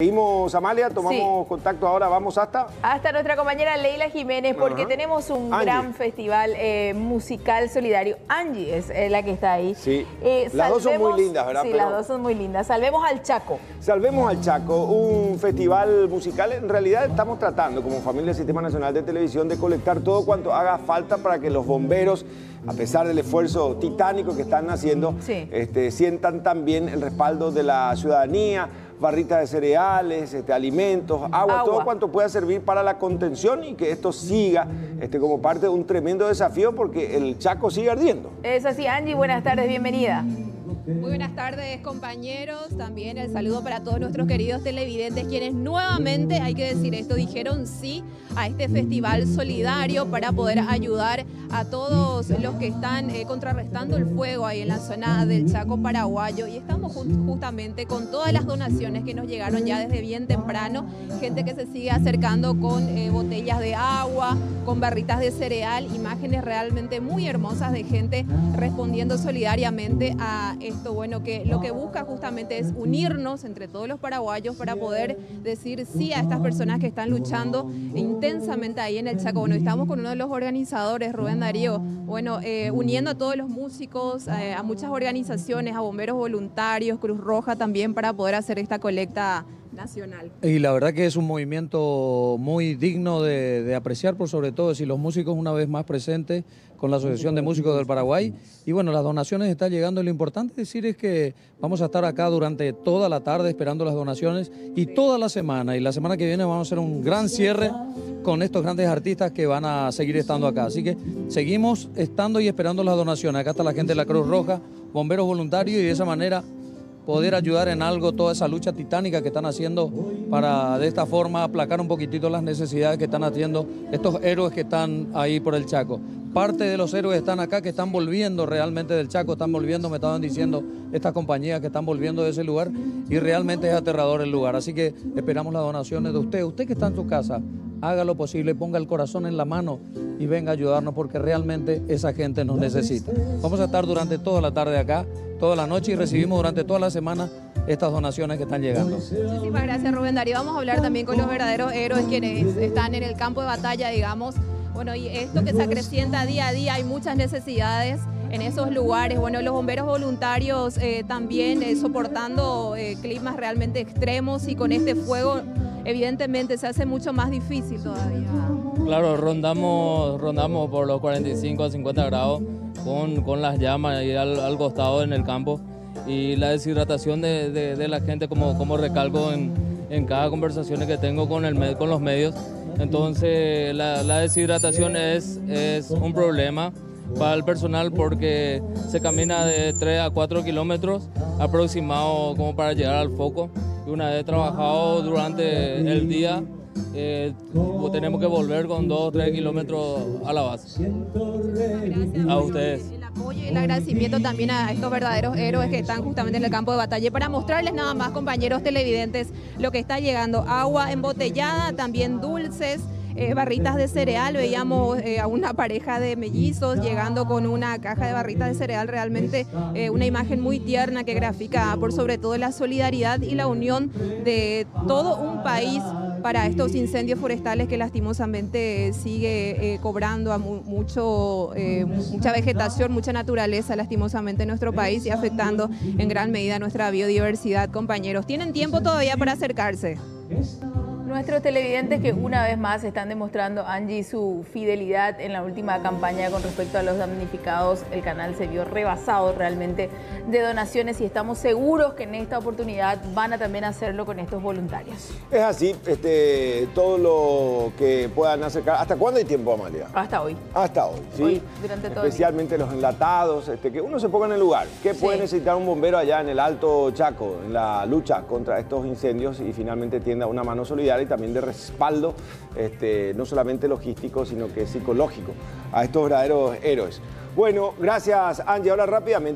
Seguimos, Amalia, tomamos contacto ahora, vamos hasta nuestra compañera Leila Jiménez, porque tenemos un gran festival musical solidario. Angie es la que está ahí. Sí, las dos son muy lindas, ¿verdad? Sí, pero las dos son muy lindas. Salvemos al Chaco. Salvemos al Chaco, un festival musical. En realidad estamos tratando, como familia del Sistema Nacional de Televisión, de colectar todo cuanto haga falta para que los bomberos, a pesar del esfuerzo titánico que están haciendo, sientan también el respaldo de la ciudadanía, barritas de cereales, alimentos, agua, todo cuanto pueda servir para la contención y que esto siga como parte de un tremendo desafío, porque el Chaco sigue ardiendo. Es así, Angie, buenas tardes, bienvenida. Muy buenas tardes, compañeros. También el saludo para todos nuestros queridos televidentes, quienes nuevamente, hay que decir esto, dijeron sí a este festival solidario para poder ayudar a todos los que están contrarrestando el fuego ahí en la zona del Chaco Paraguayo. Y estamos justamente con todas las donaciones que nos llegaron ya desde bien temprano. Gente que se sigue acercando con botellas de agua, con barritas de cereal, imágenes realmente muy hermosas de gente respondiendo solidariamente a este que lo que busca justamente es unirnos entre todos los paraguayos para poder decir sí a estas personas que están luchando intensamente ahí en el Chaco. Bueno, estamos con uno de los organizadores, Rubén Darío, uniendo a todos los músicos, a muchas organizaciones, a bomberos voluntarios, Cruz Roja también, para poder hacer esta colecta nacional. Y la verdad que es un movimiento muy digno de apreciar, por sobre todo si los músicos una vez más presentes con la Asociación de Músicos del Paraguay. Y bueno, las donaciones están llegando. Lo importante decir es que vamos a estar acá durante toda la tarde esperando las donaciones y toda la semana. Y la semana que viene vamos a hacer un gran cierre con estos grandes artistas que van a seguir estando acá. Así que seguimos estando y esperando las donaciones. Acá está la gente de la Cruz Roja, bomberos voluntarios, y de esa manera poder ayudar en algo toda esa lucha titánica que están haciendo para de esta forma aplacar un poquitito las necesidades que están haciendo estos héroes que están ahí por el Chaco. Parte de los héroes están acá, que están volviendo realmente del Chaco, están volviendo, me estaban diciendo estas compañías que están volviendo de ese lugar, y realmente es aterrador el lugar. Así que esperamos las donaciones de usted. Usted que está en su casa, haga lo posible, ponga el corazón en la mano y venga a ayudarnos, porque realmente esa gente nos necesita. Vamos a estar durante toda la tarde acá, toda la noche, y recibimos durante toda la semana estas donaciones que están llegando. Muchísimas gracias, Rubén Darío. Vamos a hablar también con los verdaderos héroes, quienes están en el campo de batalla, digamos. Bueno, y esto que se acrecienta día a día, hay muchas necesidades en esos lugares. Bueno, los bomberos voluntarios también soportando climas realmente extremos, y con este fuego evidentemente se hace mucho más difícil todavía. Claro, rondamos por los 45 a 50 grados con las llamas y al costado en el campo, y la deshidratación de la gente, como recalco en cada conversación que tengo con los medios. Entonces la deshidratación es un problema para el personal, porque se camina de 3 a 4 kilómetros aproximado como para llegar al foco, y una vez trabajado durante el día, tenemos que volver con 2 o 3 kilómetros a la base. Gracias a ustedes. El apoyo y el agradecimiento también a estos verdaderos héroes que están justamente en el campo de batalla. Para mostrarles nada más, compañeros televidentes, lo que está llegando: agua embotellada, también dulces, barritas de cereal. Veíamos a una pareja de mellizos llegando con una caja de barritas de cereal. Realmente una imagen muy tierna que grafica por sobre todo la solidaridad y la unión de todo un país para estos incendios forestales que lastimosamente sigue cobrando a mucha vegetación, mucha naturaleza lastimosamente en nuestro país, y afectando en gran medida nuestra biodiversidad. Compañeros, ¿tienen tiempo todavía para acercarse? Nuestros televidentes, que una vez más están demostrando, Angie, su fidelidad en la última campaña con respecto a los damnificados. El canal se vio rebasado realmente de donaciones, y estamos seguros que en esta oportunidad van a también hacerlo con estos voluntarios. Es así, todo lo que puedan acercar. ¿Hasta cuándo hay tiempo, Amalia? Hasta hoy. Hasta hoy, sí. Hoy, durante todo. Especialmente los enlatados, que uno se ponga en el lugar. ¿Qué puede necesitar un bombero allá en el Alto Chaco, en la lucha contra estos incendios? Y finalmente tienda una mano solidaria y también de respaldo, no solamente logístico, sino que psicológico, a estos verdaderos héroes. Bueno, gracias, Angie. Ahora rápidamente.